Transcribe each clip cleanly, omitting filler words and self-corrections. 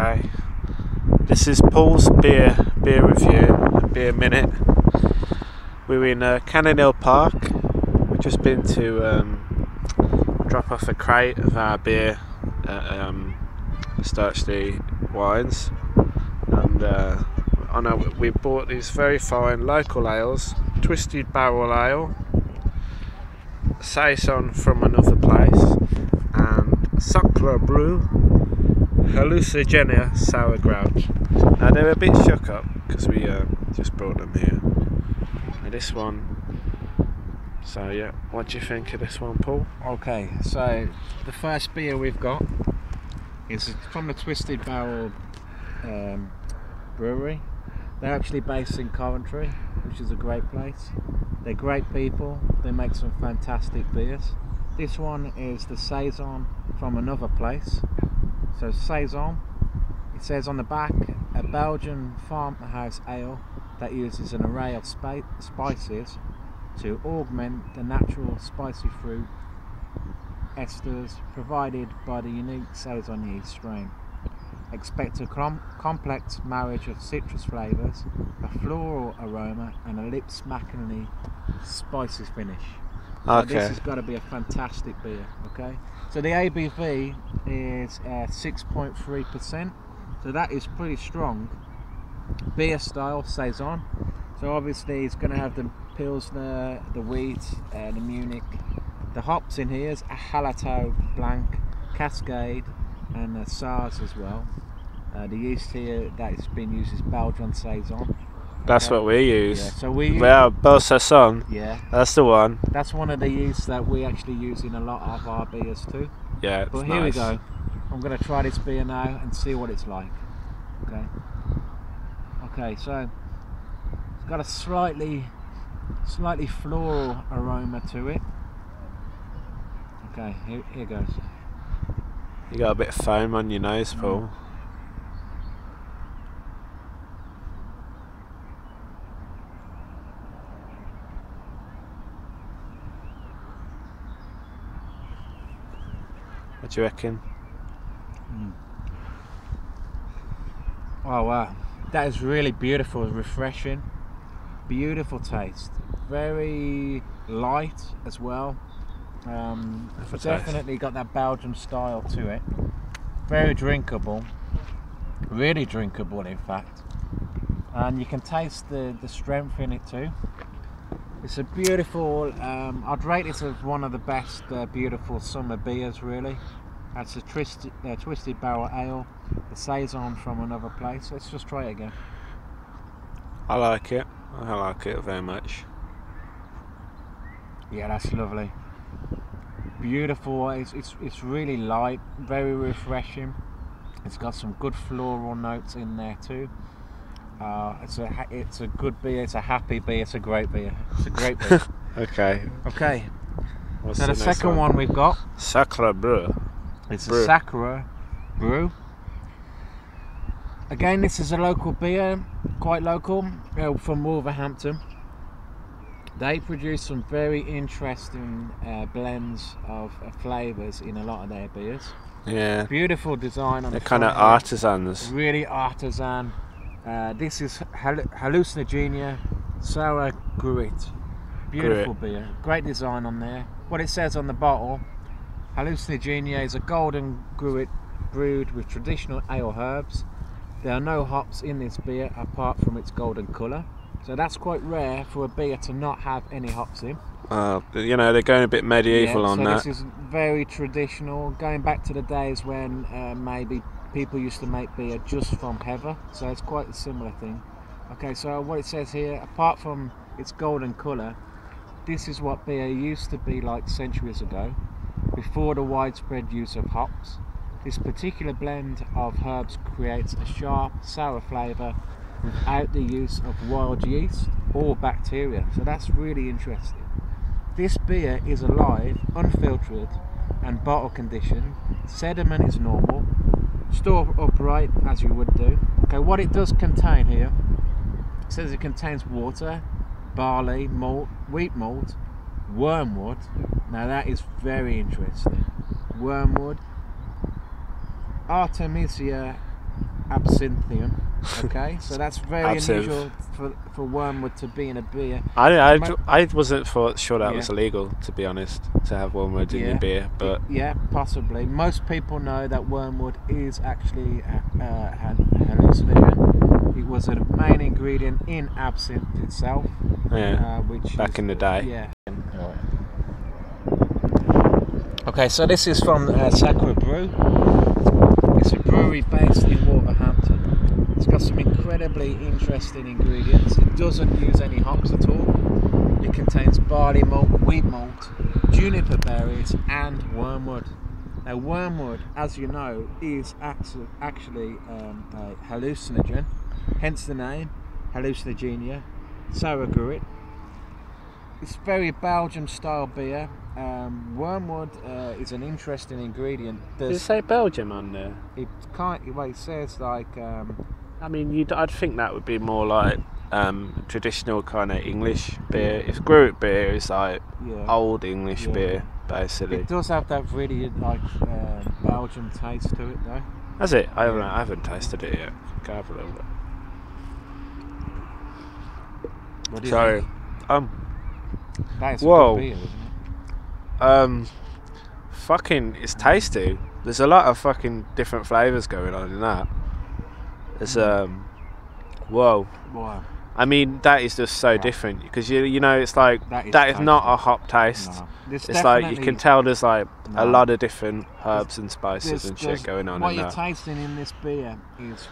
go. This is Paul's beer review, a beer minute. We're in Cannon Hill Park. We've just been to drop off a crate of our beer at Starchley Wines, and I know we bought these very fine local ales. Twisted Barrel Ale, Saison from another place, and Sacre Brew, Hallucinogenia Sauerkraut. Now they're a bit shook up because we just brought them here. And this one, so yeah, what do you think of this one, Paul? Okay, so the first beer we've got is from the Twisted Barrel brewery. They're actually based in Coventry, which is a great place. They're great people, they make some fantastic beers. This one is the Saison from another place. So Saison, it says on the back, a Belgian farmhouse ale that uses an array of spices to augment the natural spicy fruit esters provided by the unique Saison yeast strain. Expect a complex marriage of citrus flavours, a floral aroma and a lip-smackingly spicy finish. Okay. Now this has got to be a fantastic beer, okay? So the ABV is 6.3%, so that is pretty strong. Beer style Saison, so obviously it's going to have the Pilsner, the wheat, the Munich. The hops in here is a Hallertau, Blanc, Cascade, and the SARS as well. The yeast here that's been used is Belgian Saison. That's what we use. Yeah. So we use Bel Saison. Yeah. That's the one. That's one of the yeasts that we actually use in a lot of our beers too. Yeah. But here we go. I'm gonna try this beer now and see what it's like. Okay. Okay, so it's got a slightly floral aroma to it. Okay, here goes. You got a bit of foam on your nose, Paul. What do you reckon? Oh wow, that is really beautiful, refreshing, beautiful taste, very light as well. Definitely got that Belgian style to it. Very drinkable, really drinkable in fact, and you can taste the strength in it too. It's a beautiful, I'd rate this as one of the best beautiful summer beers really. That's a Twisted Barrel Ale, the Saison from another place. Let's just try it again. I like it very much. Yeah, that's lovely. Beautiful, it's really light, very refreshing. It's got some good floral notes in there too. It's a good beer, it's a happy beer, it's a great beer. It's a great beer. Okay. Okay. What's so the second one we've got? Sacre Brew. It's a Sacre Brew. Again, this is a local beer, quite local, from Wolverhampton. They produce some very interesting blends of flavours in a lot of their beers. Yeah. Beautiful design on the front. They're kind of artisans. Really artisan. This is Hallucinogenia Sauerkraut. Beautiful beer. Great design on there. What it says on the bottle, Hallucinogenia is a golden gruit brewed with traditional ale herbs. There are no hops in this beer apart from its golden colour. So that's quite rare for a beer to not have any hops in. You know, they're going a bit medieval on that. This is very traditional, going back to the days when maybe people used to make beer just from heather. So it's quite a similar thing. Okay, so what it says here, apart from its golden colour, this is what beer used to be like centuries ago, before the widespread use of hops. This particular blend of herbs creates a sharp, sour flavour without the use of wild yeast or bacteria. So that's really interesting. This beer is alive, unfiltered and bottle conditioned. Sediment is normal. Store upright as you would do. Okay, what it does contain here, it says it contains water, barley, malt, wheat malt, wormwood. Now that is very interesting. Wormwood, Artemisia absinthium. Okay, so that's very unusual for wormwood to be in a beer. I wasn't sure that was illegal, to be honest, to have wormwood in your beer, but yeah, possibly. Most people know that wormwood is actually a hallucinogen. It was a main ingredient in absinthe itself. Yeah, which back in the day. Yeah. Okay, so this is from Sacre Brew. It's a brewery based in Wolverhampton. It's got some incredibly interesting ingredients. It doesn't use any hops at all. It contains barley malt, wheat malt, juniper berries and wormwood. Now wormwood, as you know, is actually a hallucinogen, hence the name, Hallucinogenia, Sauergruit. It's very Belgium style beer. Wormwood is an interesting ingredient. Does it say Belgium on there? It can't, well, it says like... I mean, I'd think that would be more like traditional kind of English beer. If Gruit beer is like old English beer, basically. It does have that really like Belgian taste to it, though. Has it? I haven't tasted it yet. Go have a little bit. What do you think? That's a good beer, isn't it? Fucking, it's tasty. There's a lot of fucking different flavours going on in that. It's wow. I mean, that is just so different because you know, it's like that is not a hop taste. No. It's like you can tell there's like a lot of different herbs and spices and shit going on. What you're tasting in this beer is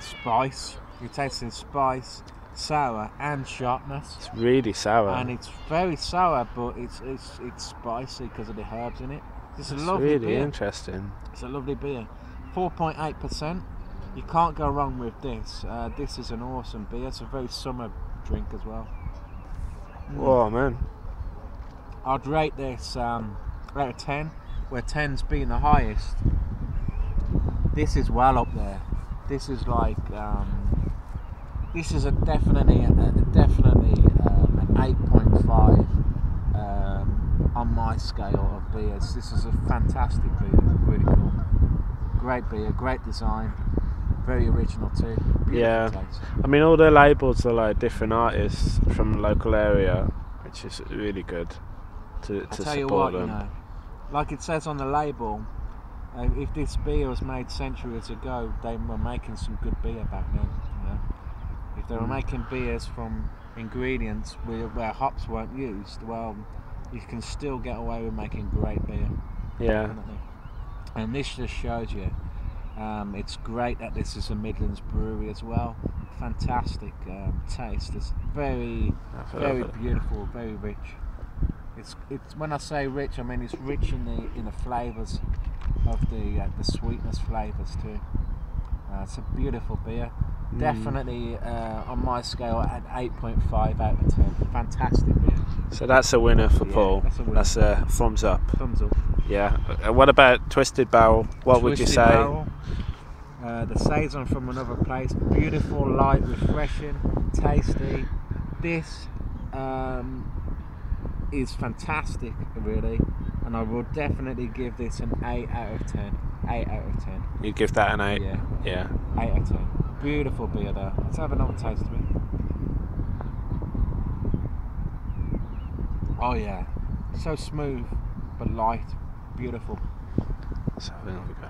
spice. You're tasting spice, sour and sharpness. It's really sour. And it's very sour, but it's spicy because of the herbs in it. It's a lovely beer. It's really interesting. It's a lovely beer. 4.8%. You can't go wrong with this. This is an awesome beer. It's a very summer drink as well. Oh man. I'd rate this out of 10, where 10's being the highest. This is well up there. This is like this is definitely an 8.5 on my scale of beers. This is a fantastic beer, really cool. Great beer, great design, very original too. Beautiful taste. I mean, all the labels are like different artists from the local area, which is really good to support you what, them. You know, like it says on the label, if this beer was made centuries ago, they were making some good beer back then. You know? If they were making beers from ingredients where hops weren't used, well, you can still get away with making great beer. Yeah. Definitely. And this just shows you. It's great that this is a Midlands brewery as well. Fantastic taste. It's very beautiful, very rich. It's when I say rich, I mean it's rich in the flavours of the sweetness flavours too. It's a beautiful beer. Definitely on my scale at 8.5 out of 10. Fantastic beer. So that's a winner for Paul. That's a thumbs up. Thumbs up. Yeah. What about Twisted Barrel? What would you say? Barrel, the saison from another place. Beautiful, light, refreshing, tasty. This is fantastic, really, and I will definitely give this an 8 out of 10. 8 out of 10. You'd give that an 8? Yeah. Yeah. 8 out of 10. Beautiful beer there. Let's have another taste of it. Oh yeah, so smooth but light, beautiful. Let's have another go.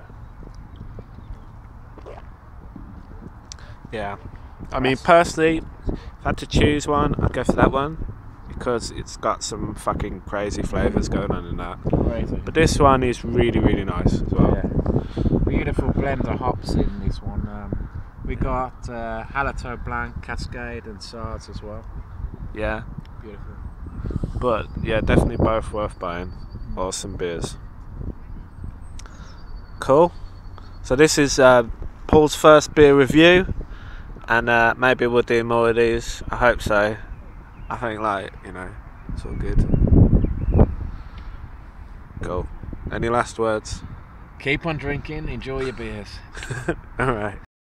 Yeah, I mean personally, if I had to choose one, I'd go for that one because it's got some fucking crazy flavours going on in that. Crazy. But this one is really, really nice as well. Yeah. Beautiful blend of hops in this one. We got Hallertau Blanc, Cascade and Sards as well. Yeah. Beautiful. But yeah, definitely both worth buying. Awesome beers. Cool. So this is Paul's first beer review, and maybe we'll do more of these. I hope so. I think like, you know, it's all good. Cool. Any last words? Keep on drinking, enjoy your beers. Alright.